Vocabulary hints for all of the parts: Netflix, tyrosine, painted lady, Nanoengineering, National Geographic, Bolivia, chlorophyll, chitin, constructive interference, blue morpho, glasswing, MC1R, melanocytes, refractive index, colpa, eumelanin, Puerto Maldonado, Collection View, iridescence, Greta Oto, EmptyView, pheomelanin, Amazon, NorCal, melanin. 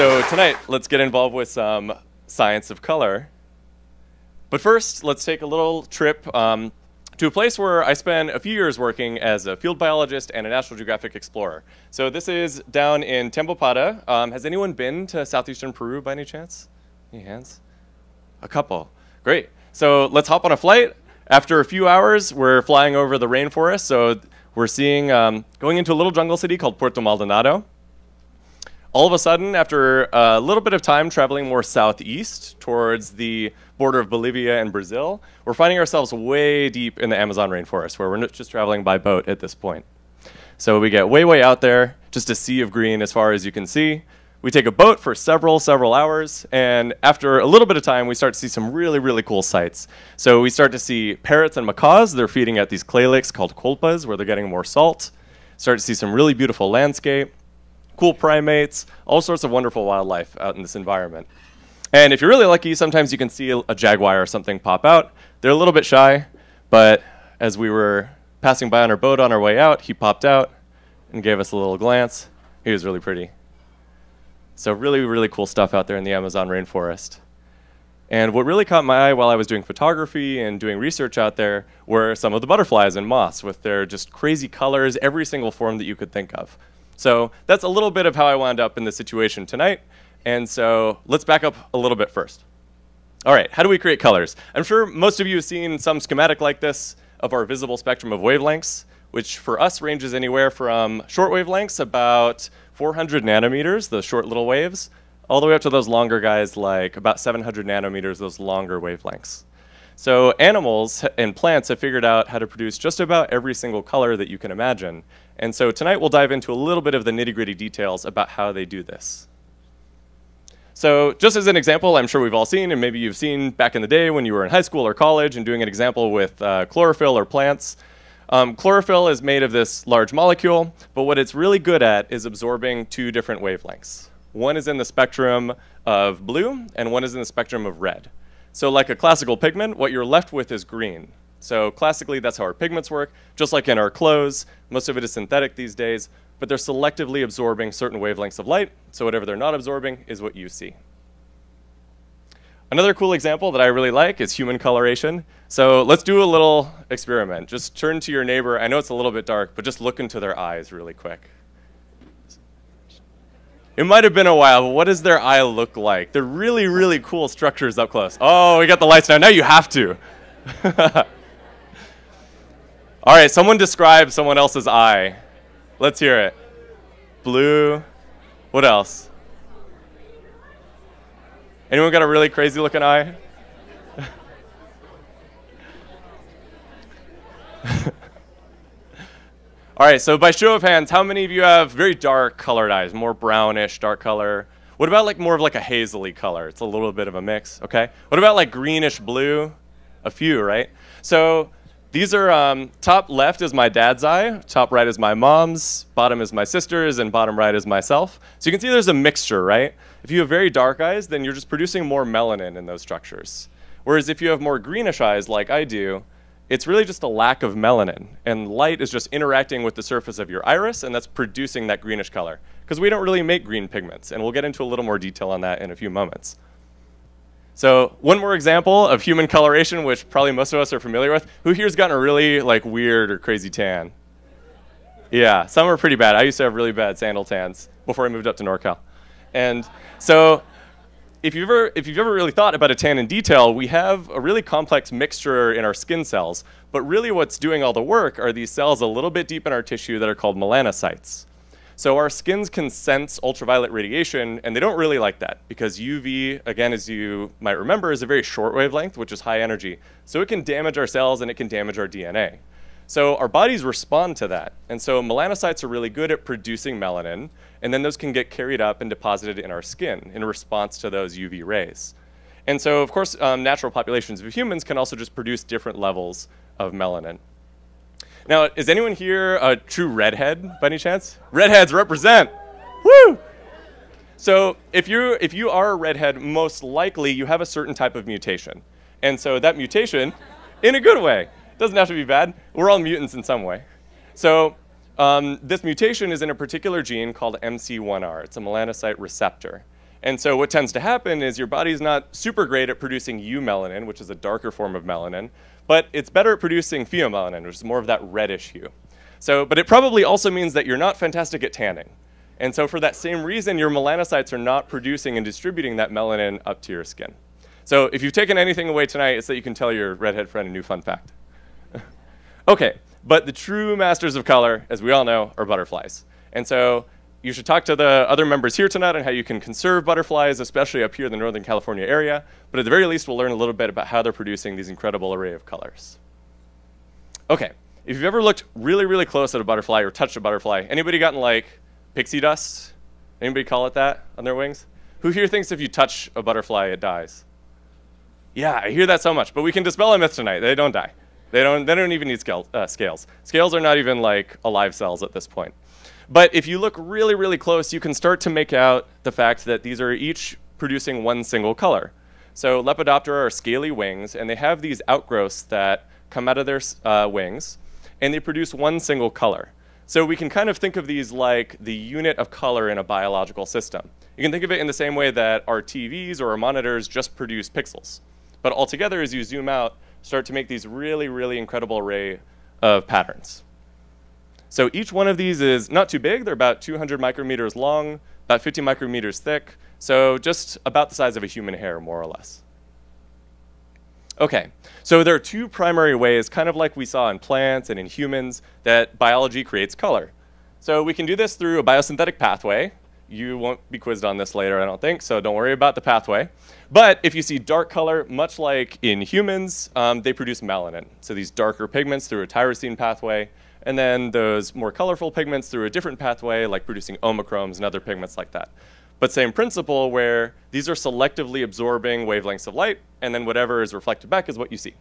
So tonight, let's get involved with some science of color. But first, let's take a little trip to a place where I spent a few years working as a field biologist and a National Geographic explorer. So this is down in Tambopata. Has anyone been to southeastern Peru by any chance? Any hands? A couple. Great. So let's hop on a flight. After a few hours, we're flying over the rainforest. So we're seeing, going into a little jungle city called Puerto Maldonado. All of a sudden, after a little bit of time traveling more southeast towards the border of Bolivia and Brazil, we're finding ourselves way deep in the Amazon rainforest, where we're not just traveling by boat at this point. So we get way, way out there, just a sea of green as far as you can see. We take a boat for several hours, and after a little bit of time, we start to see some really, really cool sights. So we start to see parrots and macaws. They're feeding at these clay licks called colpas, where they're getting more salt. Start to see some really beautiful landscape. Cool primates, all sorts of wonderful wildlife out in this environment. And if you're really lucky, sometimes you can see a jaguar or something pop out. They're a little bit shy, but as we were passing by on our boat on our way out, he popped out and gave us a little glance. He was really pretty. So really, really cool stuff out there in the Amazon rainforest. And what really caught my eye while I was doing photography and doing research out there were some of the butterflies and moths with their just crazy colors, every single form that you could think of. So that's a little bit of how I wound up in the situation tonight. And so let's back up a little bit first. All right, how do we create colors? I'm sure most of you have seen some schematic like this of our visible spectrum of wavelengths, which for us ranges anywhere from short wavelengths, about 400 nanometers, those short little waves, all the way up to those longer guys, like about 700 nanometers, those longer wavelengths. So animals and plants have figured out how to produce just about every single color that you can imagine. And so tonight we'll dive into a little bit of the nitty-gritty details about how they do this. So just as an example, I'm sure we've all seen, and maybe you've seen back in the day when you were in high school or college and doing an example with chlorophyll or plants. Chlorophyll is made of this large molecule, but what it's really good at is absorbing two different wavelengths. One is in the spectrum of blue, and one is in the spectrum of red. So like a classical pigment, what you're left with is green. So classically, that's how our pigments work, just like in our clothes. Most of it is synthetic these days, but they're selectively absorbing certain wavelengths of light, so whatever they're not absorbing is what you see. Another cool example that I really like is human coloration. So let's do a little experiment. Just turn to your neighbor. I know it's a little bit dark, but just look into their eyes really quick. It might have been a while, but what does their eye look like? They're really, really cool structures up close. Oh, we got the lights now. Now you have to. All right, someone describe someone else's eye. Let's hear it. Blue. What else? Anyone got a really crazy looking eye? All right, so by show of hands, how many of you have very dark colored eyes, more brownish, dark color? What about like more of like a hazily color? It's a little bit of a mix, okay? What about like greenish blue? A few, right? So these are, top left is my dad's eye, top right is my mom's, bottom is my sister's, and bottom right is myself. So you can see there's a mixture, right? If you have very dark eyes, then you're just producing more melanin in those structures. Whereas if you have more greenish eyes like I do, it's really just a lack of melanin, and light is just interacting with the surface of your iris, and that's producing that greenish color, because we don't really make green pigments, and we'll get into a little more detail on that in a few moments. So one more example of human coloration, which probably most of us are familiar with. Who here's gotten a really like weird or crazy tan? Yeah, some are pretty bad. I used to have really bad sandal tans before I moved up to NorCal. And so if you've ever really thought about a tan in detail, we have a really complex mixture in our skin cells. But really what's doing all the work are these cells a little bit deep in our tissue that are called melanocytes. So our skins can sense ultraviolet radiation, and they don't really like that, because UV, again, as you might remember, is a very short wavelength, which is high energy. So it can damage our cells, and it can damage our DNA. So our bodies respond to that. And so melanocytes are really good at producing melanin, and then those can get carried up and deposited in our skin in response to those UV rays. And so, of course, natural populations of humans can also just produce different levels of melanin. Now, is anyone here a true redhead by any chance? Redheads represent. Woo! So if you are a redhead, most likely you have a certain type of mutation. And so that mutation, in a good way, doesn't have to be bad. We're all mutants in some way. So this mutation is in a particular gene called MC1R. It's a melanocyte receptor. And so what tends to happen is your body's not super great at producing eumelanin, which is a darker form of melanin, but it's better at producing pheomelanin, which is more of that reddish hue. So, but it probably also means that you're not fantastic at tanning. And so for that same reason, your melanocytes are not producing and distributing that melanin up to your skin. So if you've taken anything away tonight, it's that you can tell your redhead friend a new fun fact. Okay, but the true masters of color, as we all know, are butterflies. And so you should talk to the other members here tonight on how you can conserve butterflies, especially up here in the Northern California area. But at the very least, we'll learn a little bit about how they're producing these incredible array of colors. Okay, if you've ever looked really, really close at a butterfly or touched a butterfly, anybody gotten like pixie dust? Anybody call it that on their wings? Who here thinks if you touch a butterfly, it dies? Yeah, I hear that so much, but we can dispel a myth tonight. They don't die. They don't even need scales. Scales are not even like alive cells at this point. But if you look really, really close, you can start to make out the fact that these are each producing one single color. So Lepidoptera are scaly wings, and they have these outgrowths that come out of their wings, and they produce one single color. So we can kind of think of these like the unit of color in a biological system. You can think of it in the same way that our TVs or our monitors just produce pixels. But altogether, as you zoom out, start to make these really, really incredible array of patterns. So each one of these is not too big. They're about 200 micrometers long, about 50 micrometers thick, so just about the size of a human hair, more or less. Okay, so there are two primary ways, kind of like we saw in plants and in humans, that biology creates color. So we can do this through a biosynthetic pathway. You won't be quizzed on this later, I don't think, so don't worry about the pathway. But if you see dark color, much like in humans, they produce melanin. So these darker pigments through a tyrosine pathway, and then those more colorful pigments through a different pathway, like producing ommochromes and other pigments like that. But same principle where these are selectively absorbing wavelengths of light, and then whatever is reflected back is what you see.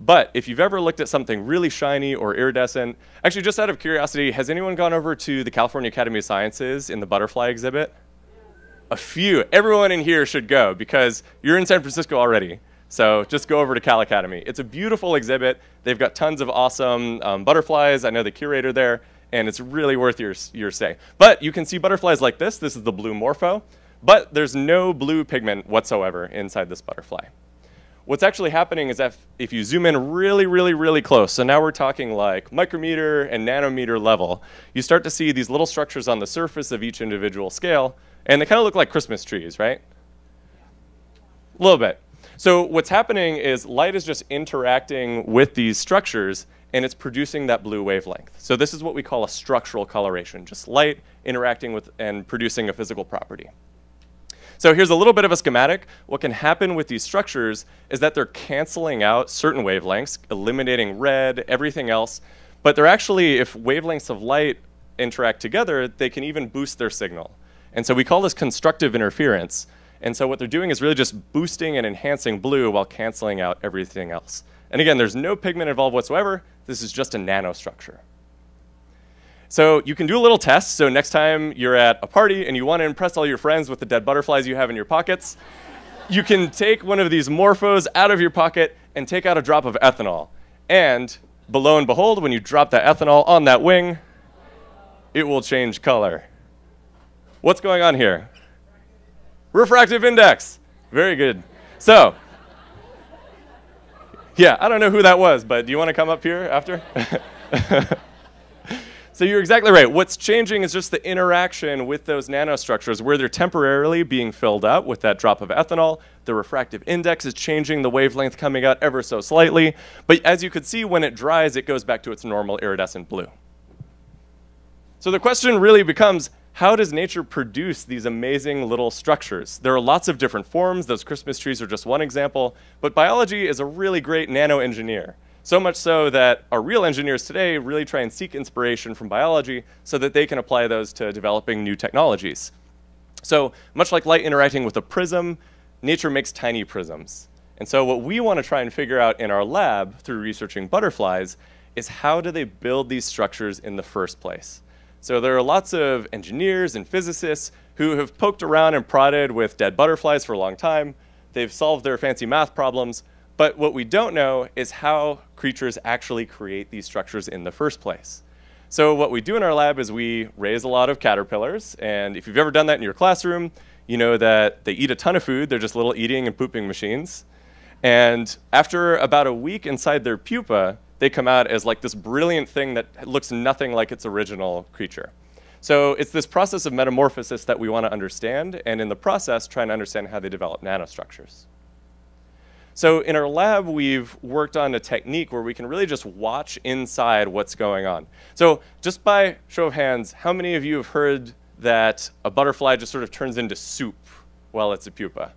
But if you've ever looked at something really shiny or iridescent, actually just out of curiosity, has anyone gone over to the California Academy of Sciences in the butterfly exhibit? A few. Everyone in here should go because you're in San Francisco already. So just go over to Cal Academy. It's a beautiful exhibit. They've got tons of awesome butterflies. I know the curator there, and it's really worth your say. But you can see butterflies like this. This is the blue morpho, but there's no blue pigment whatsoever inside this butterfly. What's actually happening is that if you zoom in really, really, really close, so now we're talking like micrometer and nanometer level, you start to see these little structures on the surface of each individual scale, and they kind of look like Christmas trees, right? A little bit. So what's happening is light is just interacting with these structures, and it's producing that blue wavelength. So this is what we call a structural coloration, just light interacting with and producing a physical property. So here's a little bit of a schematic. What can happen with these structures is that they're canceling out certain wavelengths, eliminating red, everything else. But they're actually, if wavelengths of light interact together, they can even boost their signal. And so we call this constructive interference. And so what they're doing is really just boosting and enhancing blue while canceling out everything else. And again, there's no pigment involved whatsoever. This is just a nanostructure. So you can do a little test. So next time you're at a party and you want to impress all your friends with the dead butterflies you have in your pockets, you can take one of these morphos out of your pocket and take out a drop of ethanol. And lo and behold, when you drop the ethanol on that wing, it will change color. What's going on here? Refractive index. Very good. So yeah, I don't know who that was, but do you want to come up here after? So you're exactly right. What's changing is just the interaction with those nanostructures where they're temporarily being filled up with that drop of ethanol. The refractive index is changing, the wavelength coming out ever so slightly. But as you could see, when it dries, it goes back to its normal iridescent blue. So the question really becomes, how does nature produce these amazing little structures? There are lots of different forms. Those Christmas trees are just one example. But biology is a really great nano-engineer. So much so that our real engineers today really try and seek inspiration from biology so that they can apply those to developing new technologies. So much like light interacting with a prism, nature makes tiny prisms. And so what we want to try and figure out in our lab through researching butterflies is how do they build these structures in the first place? So there are lots of engineers and physicists who have poked around and prodded with dead butterflies for a long time. They've solved their fancy math problems. But what we don't know is how creatures actually create these structures in the first place. So what we do in our lab is we raise a lot of caterpillars. And if you've ever done that in your classroom, you know that they eat a ton of food. They're just little eating and pooping machines. And after about a week inside their pupa, they come out as like this brilliant thing that looks nothing like its original creature. So it's this process of metamorphosis that we want to understand, and in the process, trying to understand how they develop nanostructures. So in our lab, we've worked on a technique where we can really just watch inside what's going on. So just by show of hands, how many of you have heard that a butterfly just sort of turns into soup while it's a pupa?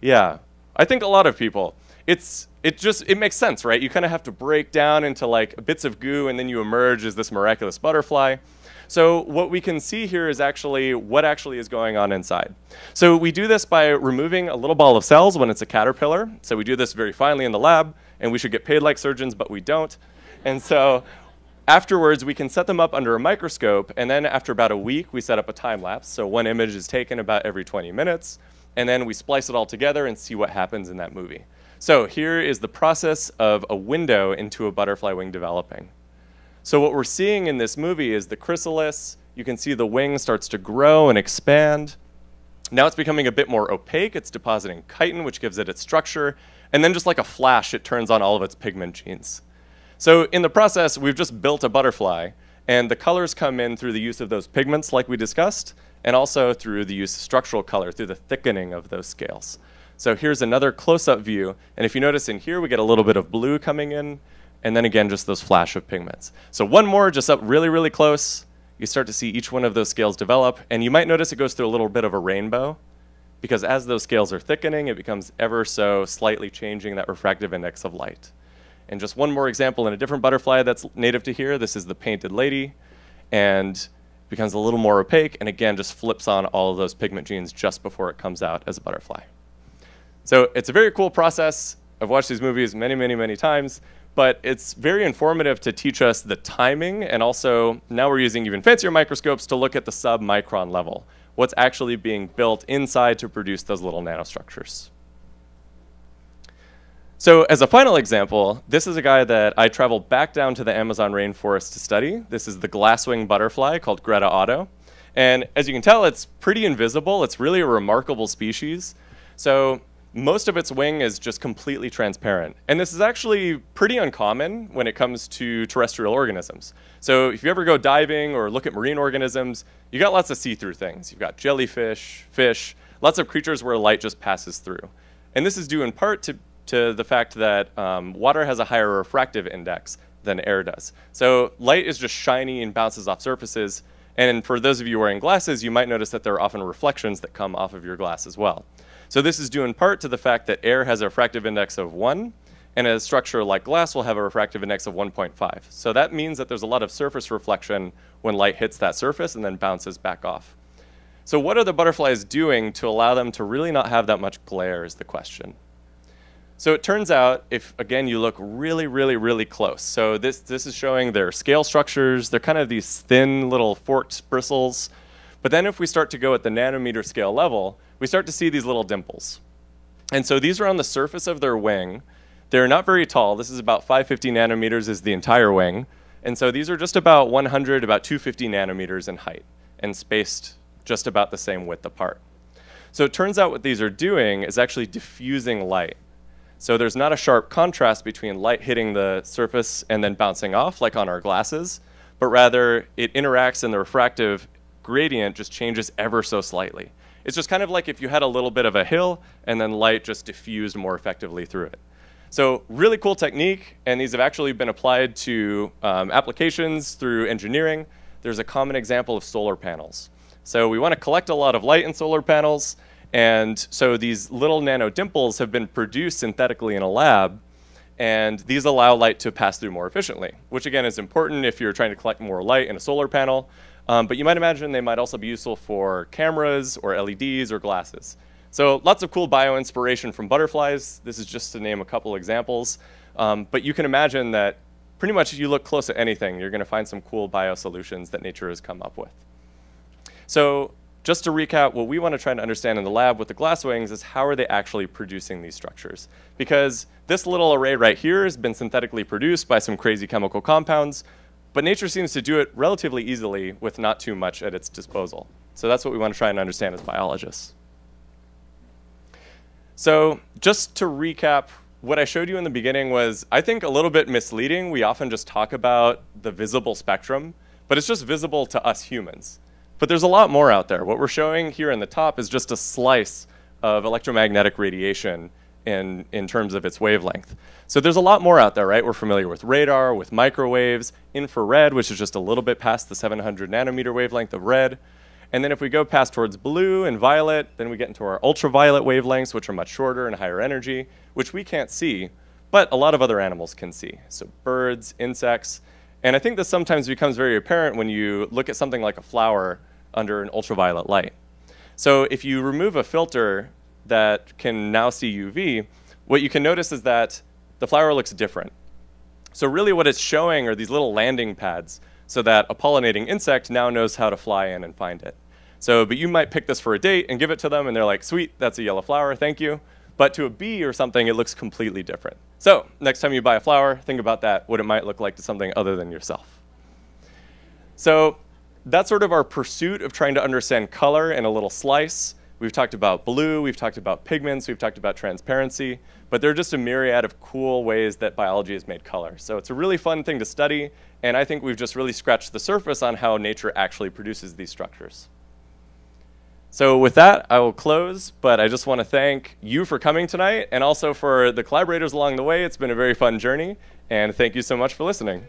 Yeah, I think a lot of people. It makes sense, right? You kind of have to break down into like bits of goo, and then you emerge as this miraculous butterfly. So what we can see here is actually what actually is going on inside. So we do this by removing a little ball of cells when it's a caterpillar. So we do this very finely in the lab, and we should get paid like surgeons, but we don't. And so afterwards, we can set them up under a microscope, and then after about a week, we set up a time lapse. So one image is taken about every 20 minutes, and then we splice it all together and see what happens in that movie. So here is the process of a window into a butterfly wing developing. So what we're seeing in this movie is the chrysalis. You can see the wing starts to grow and expand. Now it's becoming a bit more opaque. It's depositing chitin, which gives it its structure. And then just like a flash, it turns on all of its pigment genes. So in the process, we've just built a butterfly. And the colors come in through the use of those pigments like we discussed, and also through the use of structural color, through the thickening of those scales. So here's another close-up view. And if you notice in here, we get a little bit of blue coming in. And then again, just those flash of pigments. So one more, just up really, really close. You start to see each one of those scales develop. And you might notice it goes through a little bit of a rainbow, because as those scales are thickening, it becomes ever so slightly changing that refractive index of light. And just one more example in a different butterfly that's native to here. This is the painted lady, and becomes a little more opaque. And again, just flips on all of those pigment genes just before it comes out as a butterfly. So it's a very cool process. I've watched these movies many, many, many times. But it's very informative to teach us the timing, and also now we're using even fancier microscopes to look at the sub-micron level, what's actually being built inside to produce those little nanostructures. So as a final example, this is a guy that I traveled back down to the Amazon rainforest to study. This is the glasswing butterfly called Greta Oto. And as you can tell, it's pretty invisible. It's really a remarkable species. So most of its wing is just completely transparent. And this is actually pretty uncommon when it comes to terrestrial organisms. So if you ever go diving or look at marine organisms, you got lots of see-through things. You've got jellyfish, fish, lots of creatures where light just passes through. And this is due in part to the fact that water has a higher refractive index than air does. So light is just shiny and bounces off surfaces. And for those of you wearing glasses, you might notice that there are often reflections that come off of your glass as well. So this is due in part to the fact that air has a refractive index of 1, and a structure like glass will have a refractive index of 1.5. So that means that there's a lot of surface reflection when light hits that surface and then bounces back off. So what are the butterflies doing to allow them to really not have that much glare is the question. So it turns out, if again you look really, really, really close, so this is showing their scale structures. They're kind of these thin little forked bristles. But then if we start to go at the nanometer scale level, we start to see these little dimples. And so these are on the surface of their wing. They're not very tall. This is about 550 nanometers is the entire wing. And so these are just about 100, about 250 nanometers in height, and spaced just about the same width apart. So it turns out what these are doing is actually diffusing light. So there's not a sharp contrast between light hitting the surface and then bouncing off, like on our glasses, but rather it interacts in the refractive gradient just changes ever so slightly. It's just kind of like if you had a little bit of a hill and then light just diffused more effectively through it. So really cool technique, and these have actually been applied to applications through engineering. There's a common example of solar panels. So we want to collect a lot of light in solar panels, and so these little nano dimples have been produced synthetically in a lab, and these allow light to pass through more efficiently, which again is important if you're trying to collect more light in a solar panel. But you might imagine they might also be useful for cameras or LEDs or glasses. So lots of cool bio-inspiration from butterflies. This is just to name a couple examples. But you can imagine that pretty much if you look close at anything, you're going to find some cool bio-solutions that nature has come up with. So just to recap, what we want to try to understand in the lab with the glasswings is how are they actually producing these structures? Because this little array right here has been synthetically produced by some crazy chemical compounds. But nature seems to do it relatively easily with not too much at its disposal. So that's what we want to try and understand as biologists. So just to recap, what I showed you in the beginning was, I think, a little bit misleading. We often just talk about the visible spectrum, but it's just visible to us humans. But there's a lot more out there. What we're showing here in the top is just a slice of electromagnetic radiation in terms of its wavelength. So there's a lot more out there, right? We're familiar with radar, with microwaves, infrared, which is just a little bit past the 700 nanometer wavelength of red. And then if we go past towards blue and violet, then we get into our ultraviolet wavelengths, which are much shorter and higher energy, which we can't see, but a lot of other animals can see. So birds, insects. And I think this sometimes becomes very apparent when you look at something like a flower under an ultraviolet light. So if you remove a filter that can now see UV, what you can notice is that the flower looks different. So really what it's showing are these little landing pads so that a pollinating insect now knows how to fly in and find it. So, but you might pick this for a date and give it to them and they're like, sweet, that's a yellow flower, thank you. But to a bee or something, it looks completely different. So next time you buy a flower, think about that, what it might look like to something other than yourself. So that's sort of our pursuit of trying to understand color in a little slice. We've talked about blue, we've talked about pigments, we've talked about transparency, but there are just a myriad of cool ways that biology has made color. So it's a really fun thing to study, and I think we've just really scratched the surface on how nature actually produces these structures. So with that, I will close, but I just want to thank you for coming tonight, and also for the collaborators along the way. It's been a very fun journey, and thank you so much for listening.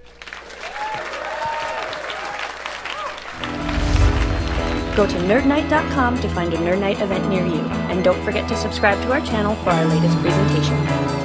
Go to nerdnight.com to find a Nerd Night event near you. And don't forget to subscribe to our channel for our latest presentation.